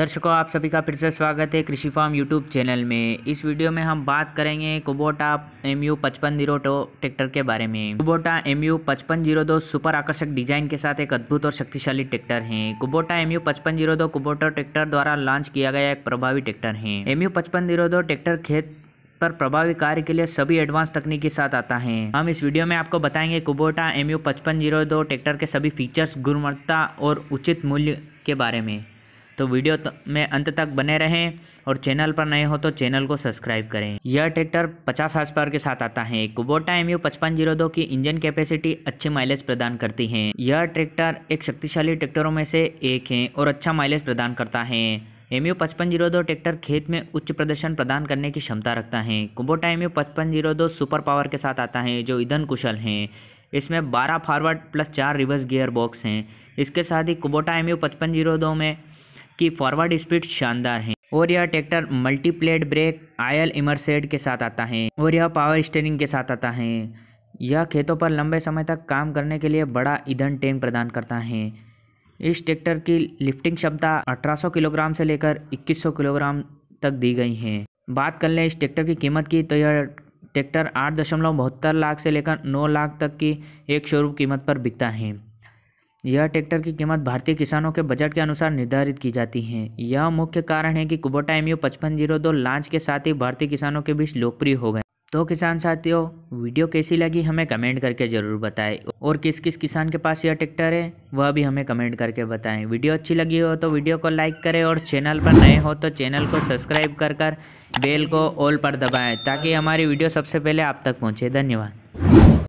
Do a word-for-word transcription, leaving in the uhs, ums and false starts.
दर्शकों आप सभी का फिर से स्वागत है कृषि फार्म यूट्यूब चैनल में। इस वीडियो में हम बात करेंगे कुबोटा एम यू पचपन जीरो दो ट्रैक्टर के बारे में। कुबोटा एम यू पचपन जीरो दो सुपर आकर्षक डिजाइन के साथ एक अद्भुत और शक्तिशाली ट्रैक्टर है। कुबोटा एम यू पचपन जीरो दो कुबोटा ट्रैक्टर द्वारा लॉन्च किया गया एक प्रभावी ट्रैक्टर है। एम यू पचपन जीरो दो ट्रैक्टर खेत पर प्रभावी कार्य के लिए सभी एडवांस तकनीक के साथ आता है। हम इस वीडियो में आपको बताएंगे कुबोटा एम यू पचपन जीरो दो ट्रैक्टर के सभी फीचर्स, गुणवत्ता और उचित मूल्य के बारे में। तो वीडियो में अंत तक बने रहें और चैनल पर नए हो तो चैनल को सब्सक्राइब करें। यह ट्रैक्टर पचास हॉर्स पावर के साथ आता है। कुबोटा एम यू पचपन जीरो दो की इंजन कैपेसिटी अच्छे माइलेज प्रदान करती है। यह ट्रैक्टर एक शक्तिशाली ट्रैक्टरों में से एक है और अच्छा माइलेज प्रदान करता है। एम यू पचपन जीरो दो ट्रैक्टर खेत में उच्च प्रदर्शन प्रदान करने की क्षमता रखता है। कुबोटा एम यू पचपन जीरो दो सुपर पावर के साथ आता है जो ईंधन कुशल है। इसमें बारह फॉरवर्ड प्लस चार रिवर्स गियर बॉक्स हैं। इसके साथ ही कुबोटा एम यू पचपन जीरो दो में की फॉरवर्ड स्पीड शानदार है और यह tractor multiplate brake oil immersed के साथ आता है और यह पावर स्टीयरिंग के साथ आता है। यह खेतों पर लंबे समय तक काम करने के लिए बड़ा ईंधन टैंक प्रदान करता है। इस ट्रैक्टर की लिफ्टिंग क्षमता अठारह सौ किलोग्राम से लेकर इक्कीस सौ किलोग्राम तक दी गई है। बात कर लें इस ट्रैक्टर की कीमत की तो यह ट्रैक्टर आठ दशमलव बहत्तर लाख से लेकर नौ लाख तक की एक शोरूम कीमत पर बिकता है। यह ट्रैक्टर की कीमत भारतीय किसानों के बजट के अनुसार निर्धारित की जाती है। यह मुख्य कारण है कि कुबोटा एम यू पचपन जीरो दो लॉन्च के साथ ही भारतीय किसानों के बीच लोकप्रिय हो गए। तो किसान साथियों, वीडियो कैसी लगी हमें कमेंट करके ज़रूर बताएं और किस किस किसान के पास यह ट्रैक्टर है वह भी हमें कमेंट करके बताएं। वीडियो अच्छी लगी हो तो वीडियो को लाइक करें और चैनल पर नए हो तो चैनल को सब्सक्राइब कर कर बेल को ऑल पर दबाएँ ताकि हमारी वीडियो सबसे पहले आप तक पहुँचे। धन्यवाद।